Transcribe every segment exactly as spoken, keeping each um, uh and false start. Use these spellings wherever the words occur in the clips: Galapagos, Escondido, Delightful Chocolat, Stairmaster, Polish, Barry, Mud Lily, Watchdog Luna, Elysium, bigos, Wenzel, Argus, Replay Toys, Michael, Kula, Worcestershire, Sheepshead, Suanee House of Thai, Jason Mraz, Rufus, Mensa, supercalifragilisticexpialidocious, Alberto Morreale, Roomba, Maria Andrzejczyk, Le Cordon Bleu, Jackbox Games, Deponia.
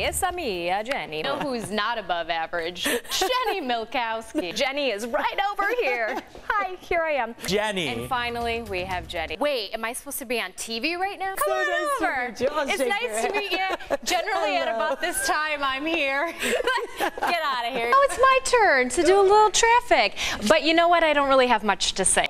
It's a me, a Jenny. You know who's not above average? Jenny Milkowski. Jenny is right over here. Hi, here I am. Jenny. And finally, we have Jenny. Wait, am I supposed to be on T V right now? Come so on nice over. To meet you. It's nice to meet you. Generally, at about this time, I'm here. Get out of here. Now it's my turn to do a little traffic. But you know what? I don't really have much to say.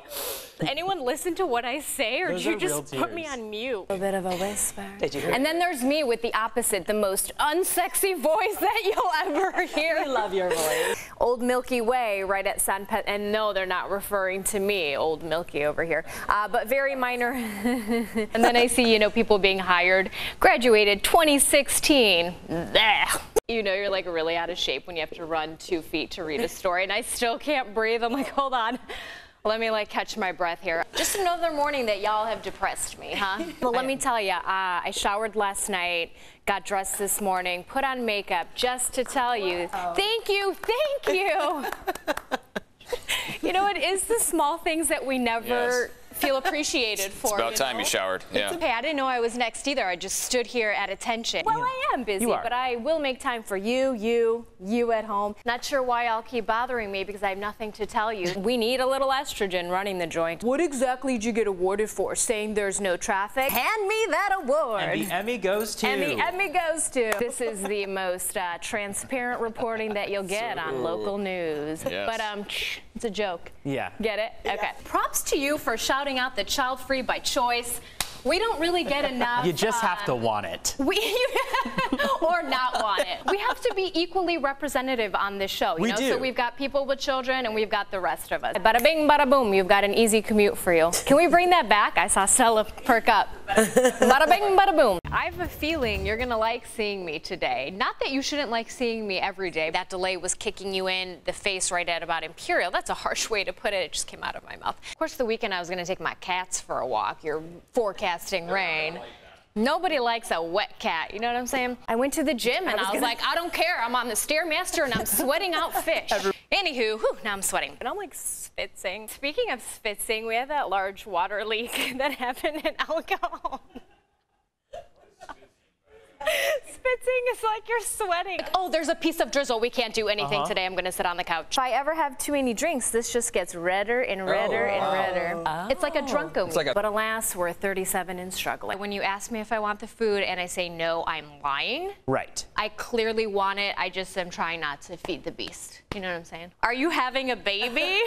Anyone listen to what I say, or did you just put me on mute? A bit of a whisper. Did you hear? And then there's me with the opposite, the most unsexy voice that you'll ever hear. We love your voice. Old Milky Way, right at San Pet, and no, they're not referring to me, Old Milky over here, uh, but very minor. And then I see, you know, people being hired, graduated twenty sixteen. You know, you're like really out of shape when you have to run two feet to read a story, and I still can't breathe. I'm like, hold on. Let me like catch my breath here. Just another morning that y'all have depressed me, huh? Well, let me tell you, uh, I showered last night, got dressed this morning, put on makeup just to tell you, wow. Thank you, thank you. You know, it is the small things that we never yes. feel appreciated for. It's about you time know? You showered. Yeah. It's okay. I didn't know I was next either. I just stood here at attention. Well, yeah. I am busy, but I will make time for you, you, you at home. Not sure why y'all keep bothering me because I have nothing to tell you. We need a little estrogen running the joint. What exactly did you get awarded for? Saying there's no traffic? Hand me that award. And the Emmy goes to. And the Emmy goes to. This is the most uh, transparent reporting that you'll get so, on local news. Yes. But um, it's a joke. Yeah. Get it? Yeah. Okay. Props to you for shouting out the child-free by choice. We don't really get enough. You just um, have to want it. We or not want it. We have to be equally representative on this show. You we know? Do. So we've got people with children and we've got the rest of us. Bada bing, bada boom. You've got an easy commute for you. Can we bring that back? I saw Stella perk up. Bada bing, bada boom. I have a feeling you're gonna like seeing me today. Not that you shouldn't like seeing me every day. That delay was kicking you in the face right at about Imperial. That's a harsh way to put it. It just came out of my mouth. Of course, the weekend I was gonna take my cats for a walk. You're forecasting rain. Nobody likes a wet cat, you know what I'm saying? I went to the gym and I was, I was like, I don't care, I'm on the Stairmaster and I'm sweating out fish. Anywho, whew, now I'm sweating. And I'm like spitzing. Speaking of spitzing, we had that large water leak that happened in alcohol. Spitzing is like you're sweating. Like, oh, there's a piece of drizzle. We can't do anything uh-huh. today. I'm going to sit on the couch. If I ever have too many drinks, this just gets redder and redder oh, and wow. redder. Oh. It's like a drunko. Like a but alas, we're thirty-seven and struggling. When you ask me if I want the food and I say no, I'm lying. Right. I clearly want it. I just am trying not to feed the beast. You know what I'm saying? Are you having a baby?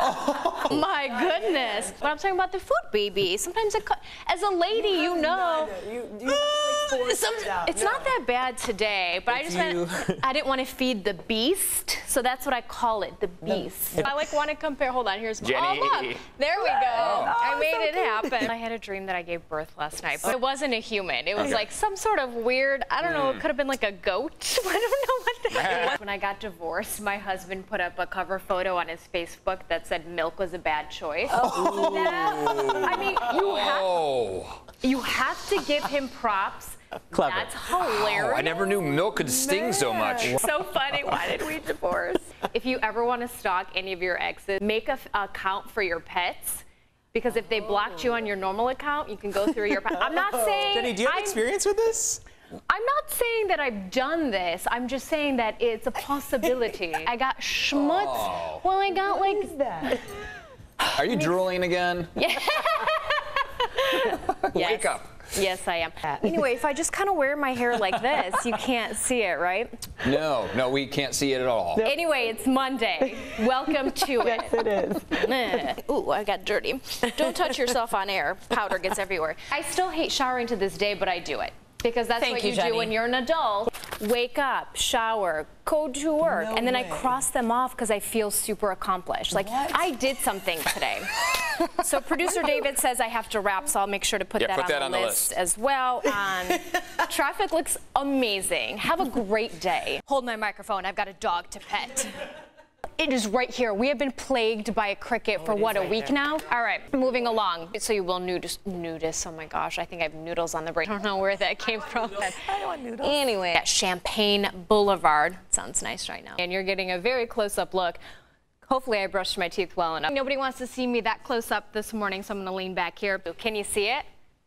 Oh. My goodness. But I'm talking about the food, baby. Sometimes, it as a lady, you, you know. You, you Some, it's no. not that bad today, but it's I just meant, I didn't want to feed the beast, so that's what I call it, the beast. No. I like want to compare. Hold on, here's my. Jenny. Oh, look, there we go. Oh. I made oh, it so happen. I had a dream that I gave birth last night, but it wasn't a human. It was okay. like some sort of weird. I don't mm. know. It could have been like a goat. I don't know what that was. When I got divorced, my husband put up a cover photo on his Facebook that said milk was a bad choice. Oh. That, I mean, you have, oh. you have to give him props. Clever. That's hilarious. Oh, I never knew milk could sting Man. So much. So funny. Why did we divorce? If you ever want to stalk any of your exes, make an account for your pets. Because if they blocked you on your normal account, you can go through your pet. I'm not saying... Jenny, do you have I'm, experience with this? I'm not saying that I've done this. I'm just saying that it's a possibility. I got schmutz. Oh. Well, I got what like... Is that? Are you drooling again? Yeah. Wake yes. up. Yes, I am. Anyway, if I just kind of wear my hair like this, you can't see it, right? No, no, we can't see it at all. Nope. Anyway, it's Monday. Welcome to it. Yes, it is. Ooh, I got dirty. Don't touch yourself on air. Powder gets everywhere. I still hate showering to this day, but I do it. Because that's Thank what you, you do when you're an adult. Wake up, shower, go to work, no and then way. I cross them off because I feel super accomplished. Like, what? I did something today. So producer David says I have to wrap, so I'll make sure to put yeah, that, put on, that the on the list, list. As well. Um, traffic looks amazing. Have a great day. Hold my microphone. I've got a dog to pet. It is right here. We have been plagued by a cricket oh, for what, right a week there. Now? All right, moving along. So you will nudis, nudis, oh my gosh, I think I have noodles on the brain. I don't know where that came I from. Noodles. I don't want noodles. Anyway, at Champaign Boulevard. Sounds nice right now. And you're getting a very close-up look. Hopefully I brushed my teeth well enough. Nobody wants to see me that close up this morning, so I'm gonna lean back here. Can you see it?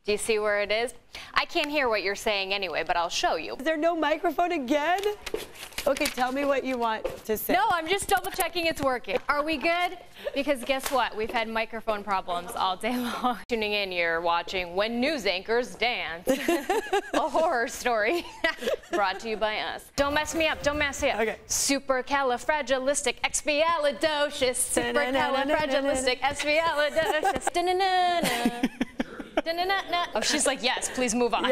Do you see where it is? I can't hear what you're saying anyway, but I'll show you. Is there no microphone again? Okay, tell me what you want to say. No, I'm just double checking it's working. Are we good? Because guess what? We've had microphone problems all day long. Tuning in, you're watching When News Anchors Dance, a horror story brought to you by us. Don't mess me up, don't mess me up. Okay. Supercalifragilisticexpialidocious, supercalifragilisticexpialidocious. No, no, no, no. Oh, she's like, yes, please move on.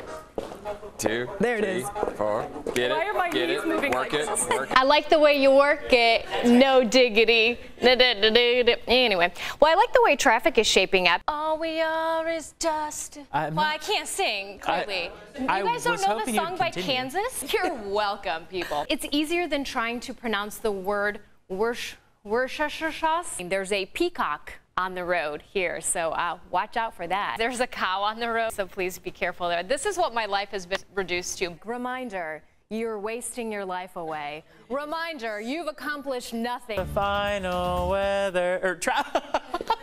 Two, there it three, is. Four, get Why it, are my get knees it, moving work like it, this? Work it. I like the way you work it, no diggity. Anyway, well, I like the way traffic is shaping up. All we are is dust. I'm well, I can't sing, clearly. I, you guys I don't know the song by Kansas? You're welcome, people. It's easier than trying to pronounce the word Worcestershire sauce. There's a peacock on the road here, so uh, watch out for that. There's a cow on the road, so please be careful there. This is what my life has been reduced to. Reminder, you're wasting your life away. Reminder, you've accomplished nothing. The final weather, or travel,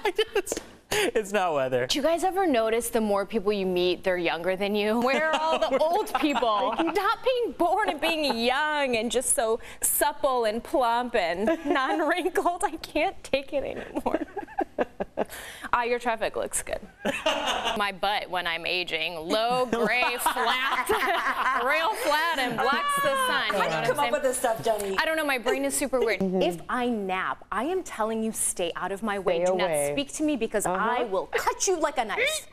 it's, it's not weather. Do you guys ever notice the more people you meet, they're younger than you? Where are all the old people? Not being born and being young and just so supple and plump and non-wrinkled, I can't take it anymore. Ah, your traffic looks good. My butt when I'm aging, low, gray, flat, real flat, and blocks the sun. How do you come up with this stuff, Jenny? I don't know, my brain is super weird. Mm-hmm. If I nap, I am telling you, stay out of my way. Stay Do away. Not speak to me because uh-huh. I will cut you like a knife.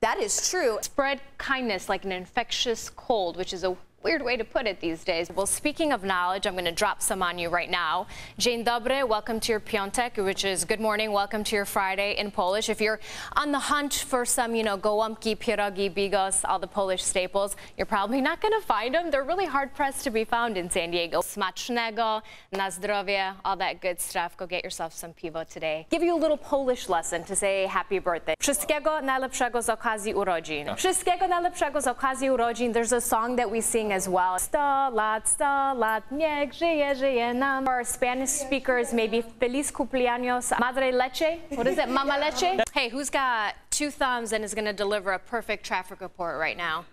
That is true. Spread kindness like an infectious cold, which is a weird way to put it these days. Well, speaking of knowledge, I'm going to drop some on you right now. Dzień dobry, welcome to your Piątek, which is good morning, welcome to your Friday in Polish. If you're on the hunt for some, you know, gołąbki, pierogi, bigos, all the Polish staples, you're probably not going to find them. They're really hard-pressed to be found in San Diego. Smacznego, na zdrowie, all that good stuff. Go get yourself some piwo today. Give you a little Polish lesson to say happy birthday. Wszystkiego najlepszego z okazji urodzin. Wszystkiego najlepszego z okazji urodzin. There's a song that we sing as well. Sto lat, sto lat, niech żyje, żyje nam. For our Spanish speakers, maybe feliz cumpleaños, madre leche, what is it, mama leche? Hey, who's got two thumbs and is gonna deliver a perfect traffic report right now?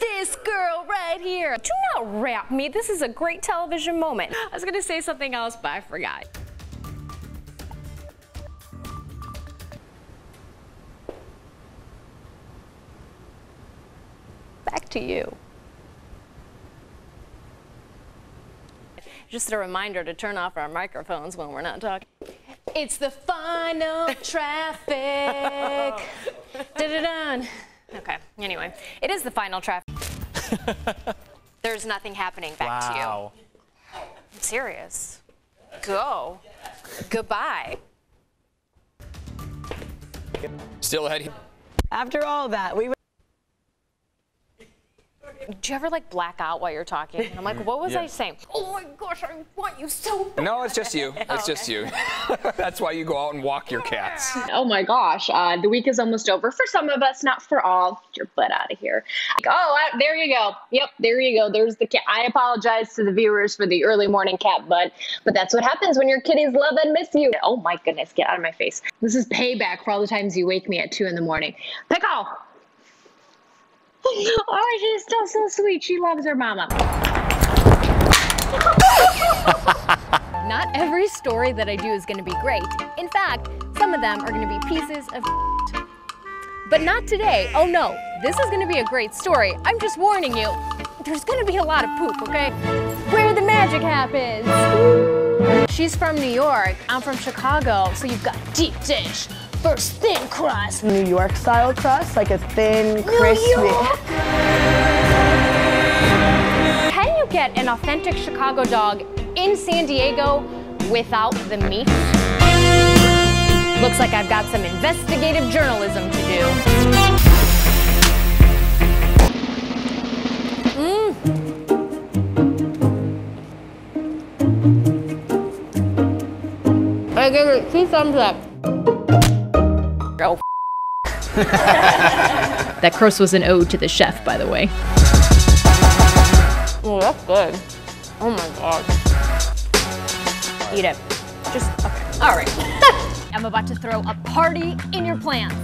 This girl right here. Do not rap me, this is a great television moment. I was gonna say something else, but I forgot. Back to you. Just a reminder to turn off our microphones when we're not talking. It's the final traffic. Da-da-dun. Okay, anyway, it is the final traffic. There's nothing happening back wow. to you. I'm serious. Go. Goodbye. Still ahead. After all that, we do you ever like black out while you're talking? And I'm like, what was yeah. I saying? Oh my gosh, I want you so bad. No, it's just you. It's oh, okay. just you. That's why you go out and walk your cats. Oh my gosh, uh, the week is almost over for some of us, not for all. Get your butt out of here. Like, oh, I, there you go. Yep, there you go. There's the cat. I apologize to the viewers for the early morning cat butt, but that's what happens when your kitties love and miss you. Oh my goodness, get out of my face. This is payback for all the times you wake me at two in the morning. Pickle. Oh, she's still so sweet. She loves her mama. Not every story that I do is going to be great. In fact, some of them are going to be pieces of shit. But not today. Oh no, this is going to be a great story. I'm just warning you, there's going to be a lot of poop, okay? Where the magic happens. She's from New York. I'm from Chicago, so you've got deep dish. First, thin crust. New York style crust, like a thin, crispy. New York. Can you get an authentic Chicago dog in San Diego without the meat? Looks like I've got some investigative journalism to do. Mmm. I give it two thumbs up. That curse was an ode to the chef, by the way. Oh, that's good. Oh my god. Eat it. Just, okay. All right. I'm about to throw a party in your plants.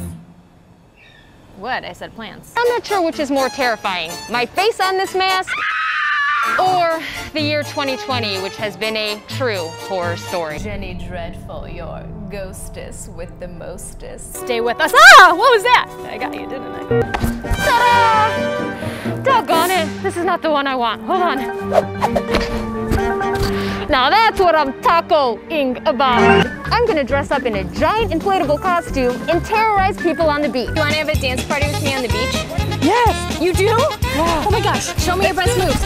What? I said plants. I'm not sure which is more terrifying, my face on this mask or the year twenty twenty, which has been a true horror story. Jenny Dreadful, your ghostess with the mostest. Stay with us. Ah! What was that? I got you, didn't I? Ta-da! Doggone it. This is not the one I want. Hold on. Now that's what I'm taco-ing about. I'm gonna dress up in a giant inflatable costume and terrorize people on the beach. You wanna have a dance party with me on the beach? Yes! You do? Yeah. Oh my gosh, show me your best moves.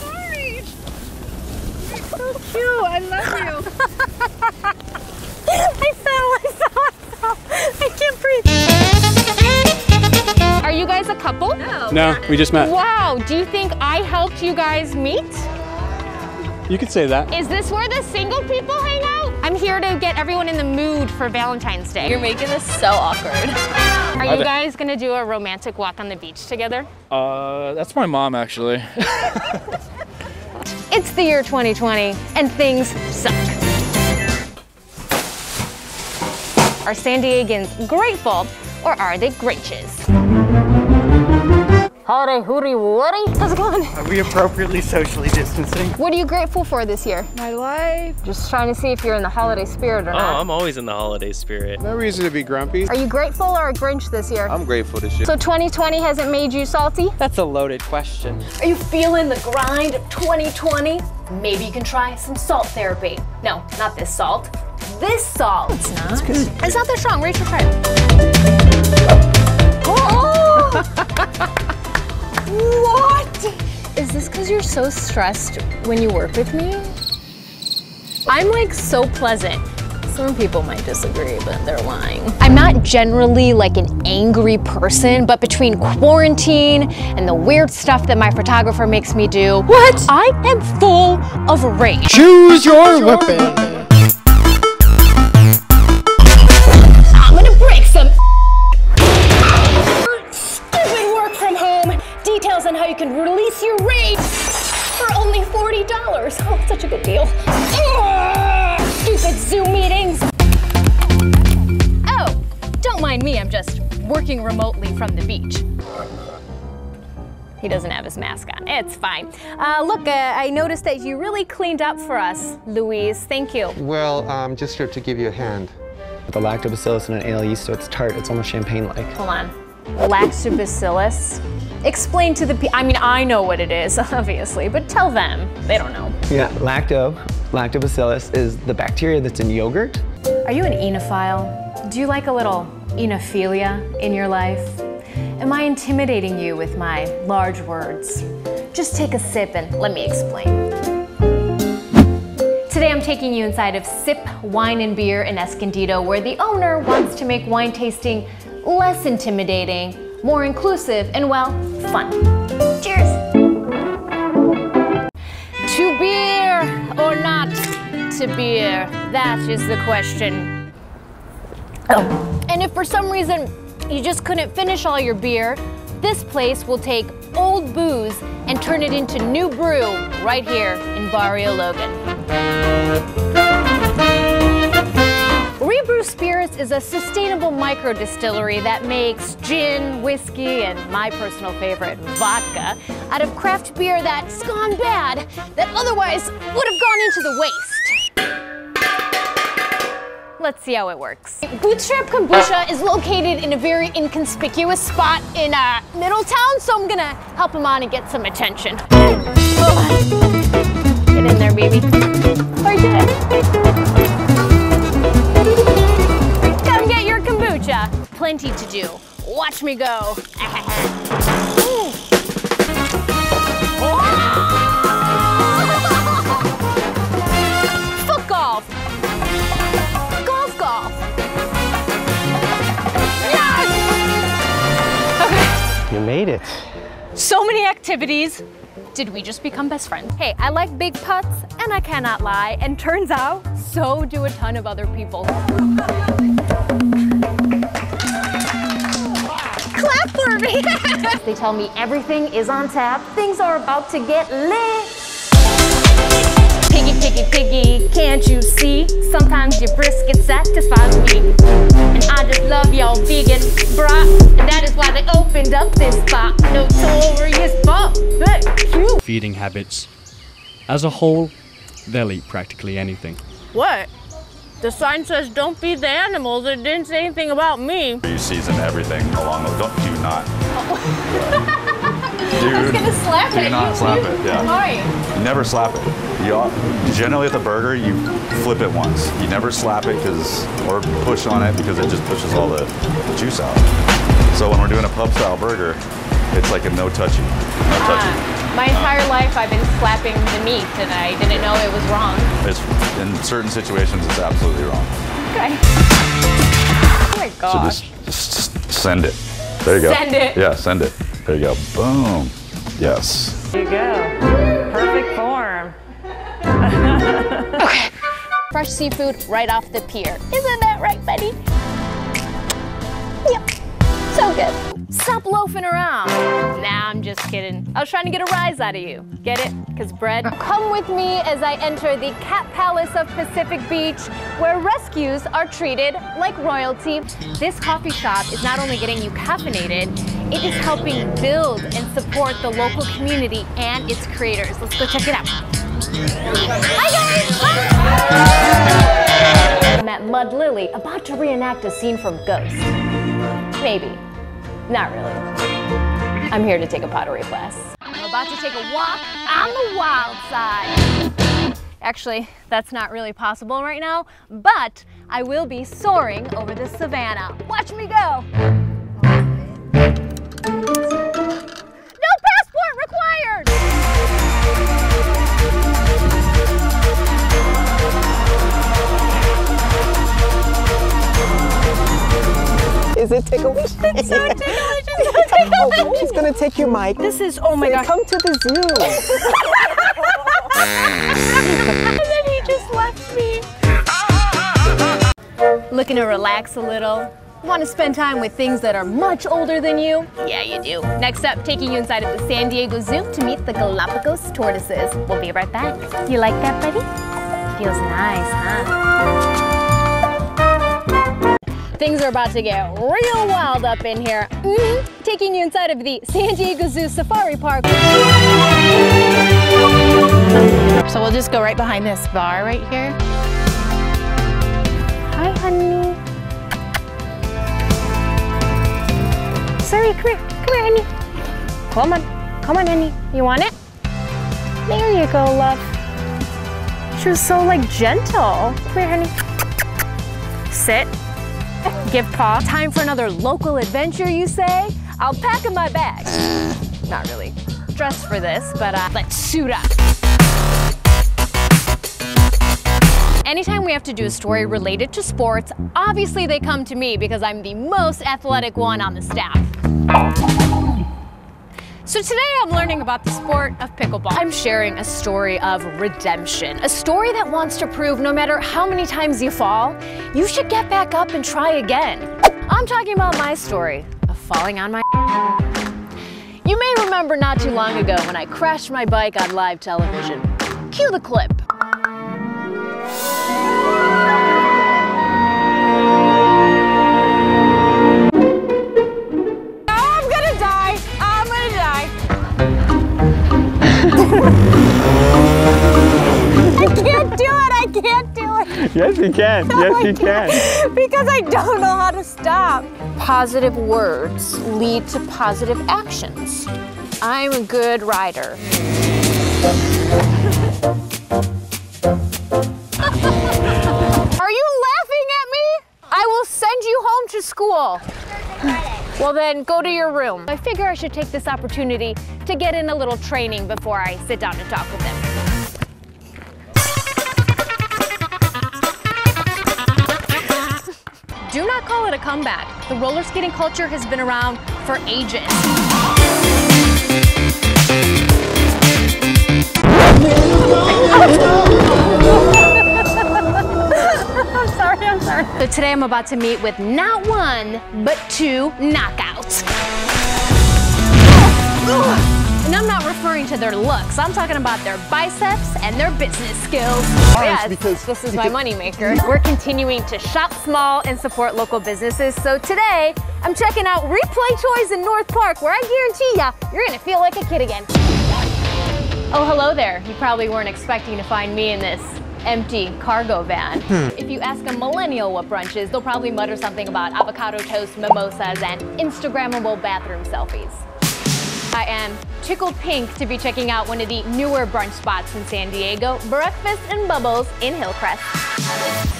Sorry! You're so cute, I love you. I fell, I fell, I fell. I can't breathe. Are you guys a couple? No. No, we just met. Wow, do you think I helped you guys meet? You could say that. Is this where the single people hang out? I'm here to get everyone in the mood for Valentine's Day. You're making this so awkward. Are you guys gonna do a romantic walk on the beach together? Uh, that's my mom, actually. It's the year twenty twenty, and things suck. Are San Diegans grateful, or are they gracious? Howdy, hooty, woody. How's it going? Are we appropriately socially distancing? What are you grateful for this year? My life. Just trying to see if you're in the holiday spirit or oh, not. Oh, I'm always in the holiday spirit. No reason to be grumpy. Are you grateful or a Grinch this year? I'm grateful this year. So twenty twenty hasn't made you salty? That's a loaded question. Are you feeling the grind of twenty twenty? Maybe you can try some salt therapy. No, not this salt. This salt. It's not. It's, good. It's not that strong. Rachel, try it. Oh! What? Is this because you're so stressed when you work with me? I'm like so pleasant. Some people might disagree, but they're lying. I'm not generally like an angry person, but between quarantine and the weird stuff that my photographer makes me do, what? I am full of rage. Choose your, your weapon. weapon. I'm gonna break some. And how you can release your rage for only forty dollars. Oh, it's such a good deal. Ugh, stupid Zoom meetings. Oh, don't mind me. I'm just working remotely from the beach. He doesn't have his mask on. It's fine. Uh, look, uh, I noticed that you really cleaned up for us, Louise. Thank you. Well, I'm um, just here to give you a hand. With the lactobacillus and an ale yeast, so it's tart. It's almost champagne-like. Hold on. Lactobacillus? Explain to the people. I mean, I know what it is, obviously, but tell them. They don't know. Yeah, lacto, lactobacillus is the bacteria that's in yogurt. Are you an enophile? Do you like a little enophilia in your life? Am I intimidating you with my large words? Just take a sip and let me explain. Today I'm taking you inside of Sip Wine and Beer in Escondido, where the owner wants to make wine tasting less intimidating, more inclusive, and well, fun. Cheers! To beer or not to beer? That is the question. Oh. And if for some reason you just couldn't finish all your beer, this place will take old booze and turn it into new brew right here in Barrio Logan. Rebrew Spirits is a sustainable micro distillery that makes gin, whiskey, and my personal favorite, vodka, out of craft beer that's gone bad, that otherwise would have gone into the waste. Let's see how it works. Bootstrap Kombucha is located in a very inconspicuous spot in uh, Middletown, so I'm gonna help him on and get some attention. Get in there, baby. Very good. Plenty to do. Watch me go. Foot golf. Golf golf. Yes! Okay. You made it. So many activities. Did we just become best friends? Hey, I like big putts and I cannot lie. And turns out, so do a ton of other people. Clap for me! They tell me everything is on tap. Things are about to get lit. Piggy piggy piggy, can't you see? Sometimes your brisket satisfies me. And I just love y'all vegan bra. And that is why they opened up this spot. Notorious Barbecue. Feeding habits. As a whole, they'll eat practically anything. What? The sign says don't feed the animals. It didn't say anything about me. You season everything along the don't do not. Oh. Dude, I was gonna slap do it. Do not you, slap you, it. Yeah. Right. You never slap it. You all, generally at the burger you flip it once. You never slap it because or push on it because it just pushes all the, the juice out. So when we're doing a pub style burger, it's like a no touchy, no touchy. Uh, my entire uh, life I've been slapping the meat and I didn't know it was wrong. It's, in certain situations it's absolutely wrong. Okay. Oh my gosh. So just, just send it. There you go. Send it. Yeah, send it. There you go. Boom. Yes. There you go. Perfect form. Okay. Fresh seafood right off the pier. Isn't that right, buddy? Yep. So good. Stop loafing around. Nah, I'm just kidding. I was trying to get a rise out of you. Get it? Because bread. Come with me as I enter the Cat Palace of Pacific Beach, where rescues are treated like royalty. This coffee shop is not only getting you caffeinated, it is helping build and support the local community and its creators. Let's go check it out. Hi, guys! Hi. I'm at Mud Lily, about to reenact a scene from Ghost. Maybe. Not really. I'm here to take a pottery class. I'm about to take a walk on the wild side. Actually, that's not really possible right now, but I will be soaring over the savannah. Watch me go. No passport required. Is it ticklish? It's so ticklish, it's so ticklish. Oh, she's gonna take your mic. This is, oh my God. Come to the zoo. And then he just left me. Looking to relax a little. Want to spend time with things that are much older than you? Yeah, you do. Next up, taking you inside of the San Diego Zoo to meet the Galapagos tortoises. We'll be right back. You like that, buddy? Feels nice, huh? Things are about to get real wild up in here. Mm-hmm. Taking you inside of the San Diego Zoo Safari Park. So we'll just go right behind this bar right here. Hi, honey. Sorry, come here, come here, honey. Come on, come on, honey. You want it? There you go, love. She was so like gentle. Come here, honey. Sit. Give paw. Time for another local adventure, you say? I'll pack in my bag. Not really dressed for this, but uh, let's suit up. Anytime we have to do a story related to sports, obviously they come to me because I'm the most athletic one on the staff. So today I'm learning about the sport of pickleball. I'm sharing a story of redemption, a story that wants to prove no matter how many times you fall, you should get back up and try again. I'm talking about my story of falling on my You may remember not too long ago when I crashed my bike on live television. Cue the clip. Yes, you can. No, yes, you can. Because I don't know how to stop. Positive words lead to positive actions. I'm a good rider. Are you laughing at me? I will send you home to school. Well then, go to your room. I figure I should take this opportunity to get in a little training before I sit down and talk with them. Do not call it a comeback. The roller skating culture has been around for ages. I'm sorry, I'm sorry. So today I'm about to meet with not one, but two knockouts. And I'm not referring catering to their looks. I'm talking about their biceps and their business skills. Yeah, because this is my moneymaker. We're continuing to shop small and support local businesses. So today, I'm checking out Replay Toys in North Park, where I guarantee ya, you're gonna feel like a kid again. Oh, hello there. You probably weren't expecting to find me in this empty cargo van. Hmm. If you ask a millennial what brunch is, they'll probably mutter something about avocado toast, mimosas, and Instagrammable bathroom selfies. I am tickled pink to be checking out one of the newer brunch spots in San Diego, Breakfast and Bubbles in Hillcrest.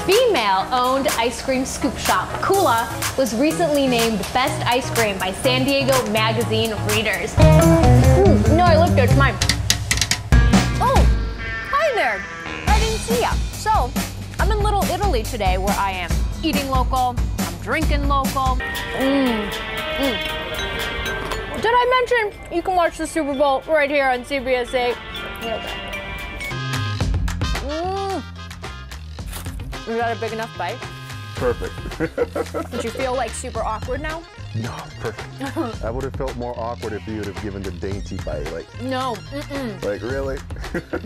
Female-owned ice cream scoop shop Kula was recently named Best Ice Cream by San Diego Magazine readers. Mm, no, I looked there, it's mine. Oh, hi there. Yeah, so I'm in Little Italy today, where I am eating local, I'm drinking local. Mm. Mm. Did I mention you can watch the Super Bowl right here on C B S eight? Mm. Is that a big enough bite? Perfect. Did you feel like super awkward now? No, perfect. I would have felt more awkward if you would have given the dainty bite. Like, no. Mm-mm. Like, really?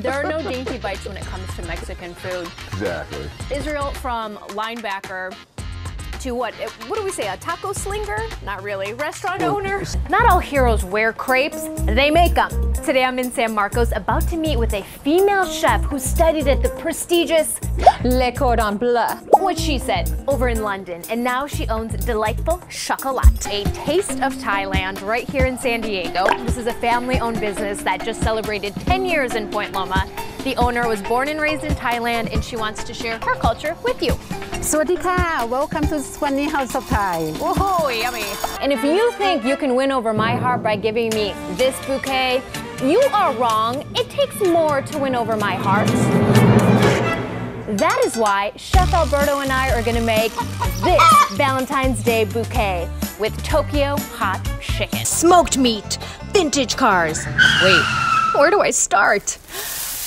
There are no dainty bites when it comes to Mexican food. Exactly. Israel, from linebacker to what? What do we say? A taco slinger? Not really. Restaurant owner? Not all heroes wear crepes. They make them. Today I'm in San Marcos, about to meet with a female chef who studied at the prestigious Le Cordon Bleu, what she said, over in London, and now she owns Delightful Chocolat, a taste of Thailand right here in San Diego. This is a family-owned business that just celebrated ten years in Point Loma. The owner was born and raised in Thailand, and she wants to share her culture with you. Sawadee ka, welcome to Suanee House of Thai. Whoa, yummy. And if you think you can win over my heart by giving me this bouquet, you are wrong. It takes more to win over my heart. That is why Chef Alberto and I are gonna make this Valentine's Day bouquet with Tokyo Hot Chicken. Smoked meat, vintage cars. Wait, where do I start?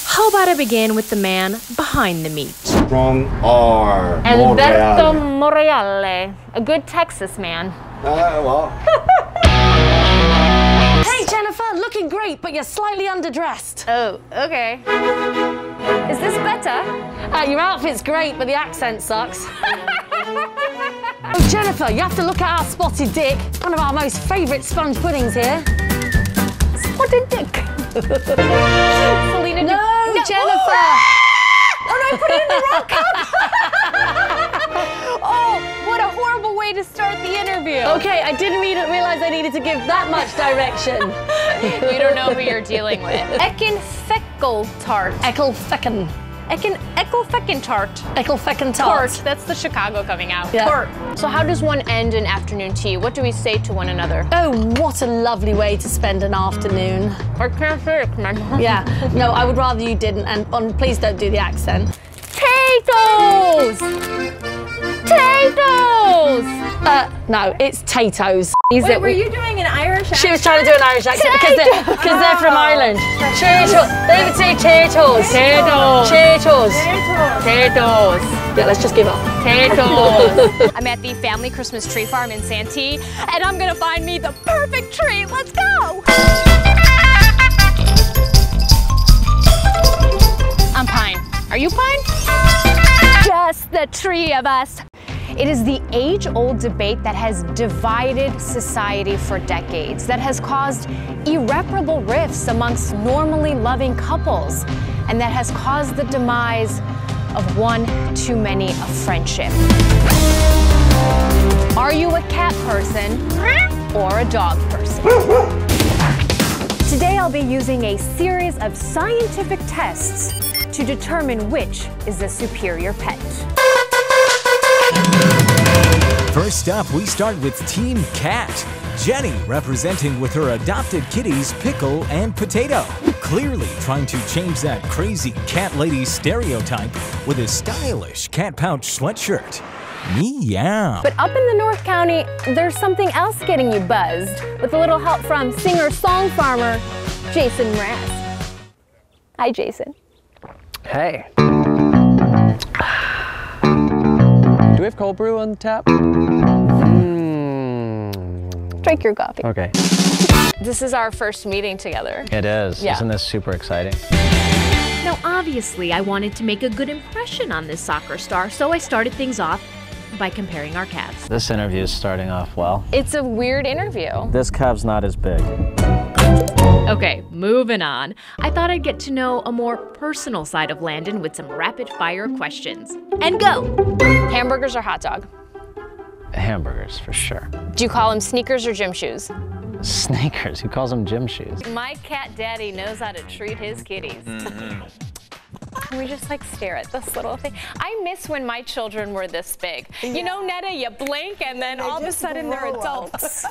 How about I begin with the man behind the meat? Strong R. Alberto Morreale, a good Texas man. Ah, uh, well. Hey Jennifer, looking great, but you're slightly underdressed. Oh, okay. Is this better? Uh, your outfit's great, but the accent sucks. Oh, Jennifer, you have to look at our spotted dick, one of our most favourite sponge puddings here. Spotted dick? Selena, no, no, Jennifer! Oh, oh no, put it in the wrong cup! Oh, what a horrible way to start the interview. Okay, I didn't realize I needed to give that much direction. You don't know who you're dealing with. Ekin Feckel Tart. Eckel Fecken. Ekin Eckel Fecken Tart. Eckel Fecken Tart. Tart. That's the Chicago coming out. Yeah. Tart. So how does one end an afternoon tea? What do we say to one another? Oh, what a lovely way to spend an afternoon. I can't think, man. Yeah. No, I would rather you didn't, and on, please don't do the accent. Potatoes! Potatoes! Uh, no, it's Tatoes. Wait, it were you doing an Irish accent? She was trying to do an Irish accent because they're, oh. they're from Ireland. Tatoes. They would say Tatoes. Tatoes. Tatoes. Tatoes. Yeah, let's just give up. Tatoes. I'm at the family Christmas tree farm in Santee, and I'm gonna find me the perfect tree. Let's go! I'm Pine. Are you Pine? Just the three of us. It is the age-old debate that has divided society for decades, that has caused irreparable rifts amongst normally loving couples, and that has caused the demise of one too many a friendship. Are you a cat person or a dog person? Today I'll be using a series of scientific tests to determine which is the superior pet. First up, we start with Team Cat. Jenny representing with her adopted kitties Pickle and Potato. Clearly trying to change that crazy cat lady stereotype with a stylish cat pouch sweatshirt. Meow. But up in the North County, there's something else getting you buzzed, with a little help from singer-song farmer Jason Mraz. Hi, Jason. Hey. Do we have cold brew on the tap? Mm. Drink your coffee. Okay. This is our first meeting together. It is. Yeah. Isn't this super exciting? Now, obviously, I wanted to make a good impression on this soccer star, so I started things off by comparing our calves. This interview is starting off well. It's a weird interview. This calf's not as big. Okay, moving on. I thought I'd get to know a more personal side of Landon with some rapid-fire questions. And go! Hamburgers or hot dog? Hamburgers, for sure. Do you call them sneakers or gym shoes? Sneakers? Who calls them gym shoes? My cat daddy knows how to treat his kitties. Mm. Can we just like stare at this little thing? I miss when my children were this big. Yeah. You know, Netta, you blink and then they all of a sudden they're adults.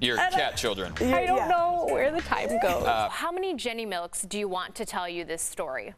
Your cat children. I don't yeah. know where the time goes. Uh, How many Jenny Milks do you want to tell you this story?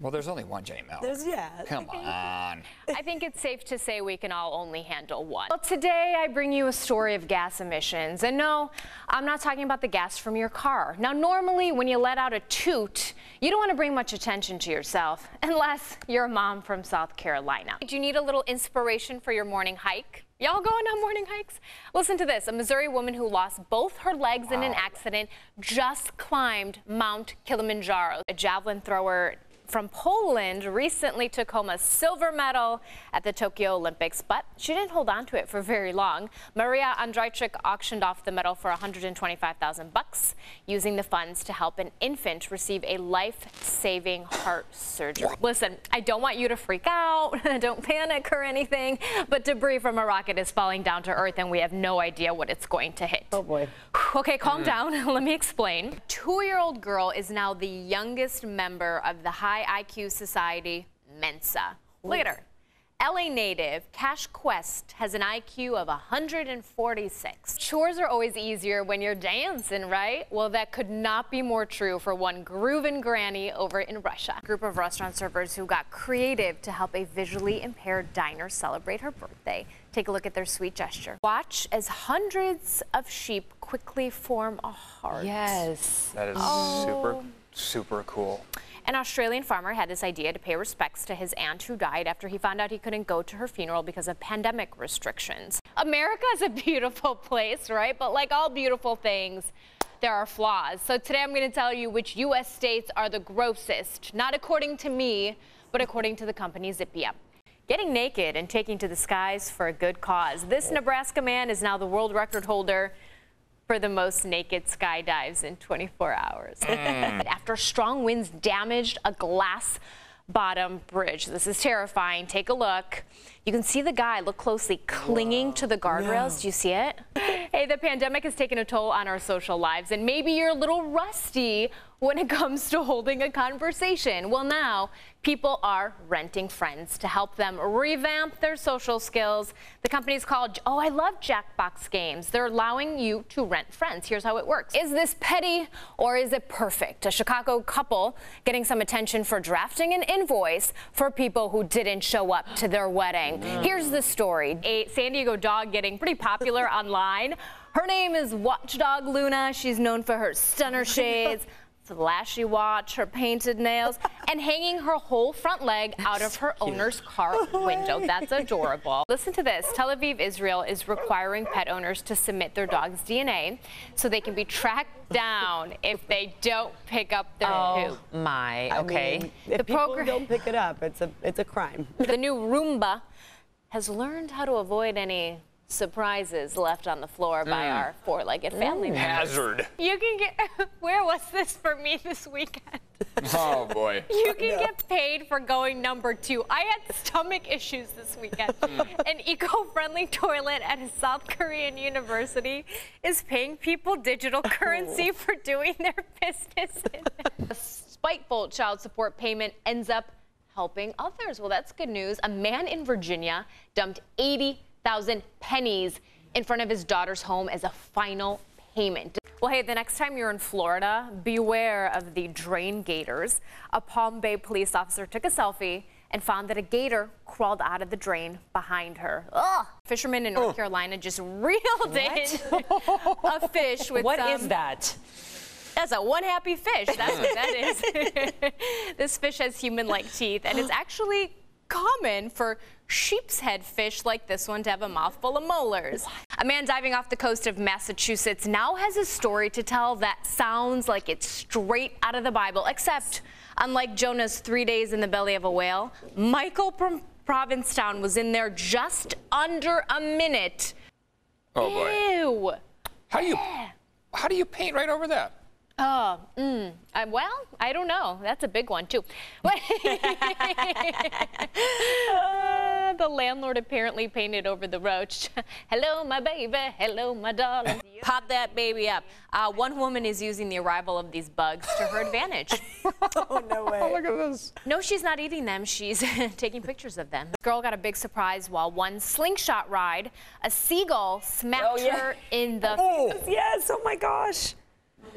Well, there's only one Jenny Milk. There's, yeah. Come on. I think it's safe to say we can all only handle one. Well, today I bring you a story of gas emissions. And no, I'm not talking about the gas from your car. Now, normally when you let out a toot, you don't want to bring much attention to yourself, unless you're a mom from South Carolina. Do you need a little inspiration for your morning hike? Y'all going on morning hikes? Listen to this. A Missouri woman who lost both her legs wow. in an accident just climbed Mount Kilimanjaro. A javelin thrower from Poland recently took home a silver medal at the Tokyo Olympics, but she didn't hold on to it for very long. Maria Andrzejczyk auctioned off the medal for one hundred twenty-five thousand bucks, using the funds to help an infant receive a life-saving heart surgery. Listen, I don't want you to freak out, don't panic or anything, but debris from a rocket is falling down to Earth and we have no idea what it's going to hit. Oh boy. Okay, calm mm-hmm. down. Let me explain. Two-year-old girl is now the youngest member of the high I Q society, Mensa. Look at her. L A native Cash Quest has an I Q of one hundred forty-six. Chores are always easier when you're dancing, right? Well, that could not be more true for one groovin' granny over in Russia. A group of restaurant servers who got creative to help a visually impaired diner celebrate her birthday. Take a look at their sweet gesture. Watch as hundreds of sheep quickly form a heart. Yes. That is oh. super, super cool. An Australian farmer had this idea to pay respects to his aunt who died after he found out he couldn't go to her funeral because of pandemic restrictions. America is a beautiful place, right? But like all beautiful things, there are flaws. So today I'm going to tell you which U S states are the grossest, not according to me, but according to the company Zippia. Getting naked and taking to the skies for a good cause. This Nebraska man is now the world record holder for the most naked skydives in twenty-four hours. Mm. After strong winds damaged a glass bottom bridge. This is terrifying. Take a look. You can see the guy, look closely, clinging Whoa. to the guardrails. No. Do you see it? Hey, the pandemic has taken a toll on our social lives, and maybe you're a little rusty when it comes to holding a conversation. Well, now people are renting friends to help them revamp their social skills. The company's called, oh, I love Jackbox Games. They're allowing you to rent friends. Here's how it works. Is this petty or is it perfect? A Chicago couple getting some attention for drafting an invoice for people who didn't show up to their wedding. No. Here's the story. A San Diego dog getting pretty popular online. Her name is Watchdog Luna. She's known for her stunner shades, flashy watch, her painted nails, and hanging her whole front leg out of her owner's car window. That's adorable. Listen to this. Tel Aviv, Israel is requiring pet owners to submit their dog's D N A so they can be tracked down if they don't pick up their oh poop. Oh my, okay. I mean, if the people don't pick it up, it's a, it's a crime. The new Roomba has learned how to avoid any surprises left on the floor by mm. our four-legged family mm. Hazard. You can get, where was this for me this weekend? Oh boy. You can no. get paid for going number two. I had stomach issues this weekend. An eco-friendly toilet at a South Korean university is paying people digital currency oh. for doing their business. A spiteful child support payment ends up helping others. Well, that's good news. A man in Virginia dumped eighty thousand pennies in front of his daughter's home as a final payment. Well, hey, the next time you're in Florida, beware of the drain gators. A Palm Bay police officer took a selfie and found that a gator crawled out of the drain behind her. Ugh. Fishermen in North oh. Carolina just reeled in a fish with what some... What is that? That's a one happy fish. That's what that is. This fish has human-like teeth, and it's actually common for sheepshead fish like this one to have a mouthful of molars. A man diving off the coast of Massachusetts now has a story to tell that sounds like it's straight out of the Bible, except unlike Jonah's three days in the belly of a whale, Michael from Provincetown was in there just under a minute. Oh boy. Ew. How do you, how do you paint right over that? Oh, mm, I, well, I don't know. That's a big one, too. uh, the landlord apparently painted over the roach. Hello, my baby. Hello, my darling. Pop that baby up. Uh, one woman is using the arrival of these bugs to her advantage. Oh, no way. Oh, look at this. No, she's not eating them. She's taking pictures of them. The girl got a big surprise while one slingshot ride, a seagull smacked oh, yeah. her in the... Oh, yes. Oh, my gosh.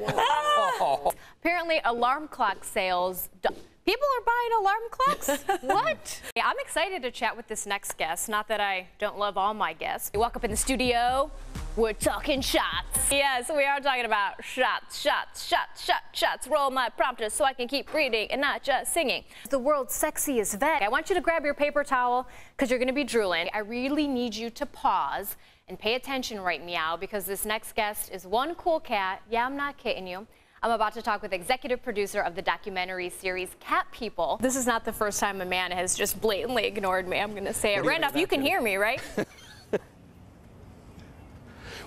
Ah! Apparently alarm clock sales, people are buying alarm clocks? What? Yeah, I'm excited to chat with this next guest, not that I don't love all my guests. We walk up in the studio, we're talking shots. Yes, we are talking about shots, shots, shots, shots, shots. Roll my prompter so I can keep reading and not just singing. The world's sexiest vet. I want you to grab your paper towel because you're going to be drooling. I really need you to pause and pay attention right meow, because this next guest is one cool cat. Yeah, I'm not kidding you. I'm about to talk with executive producer of the documentary series Cat People. This is not the first time a man has just blatantly ignored me. I'm gonna say it. Randolph, you can hear me, right?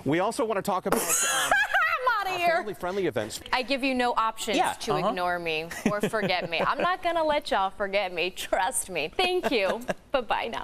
We also want to talk about um, I'm out of here. Family friendly events. I give you no options yeah, to uh-huh. ignore me or forget me. I'm not gonna let y'all forget me, trust me. Thank you, but bye now.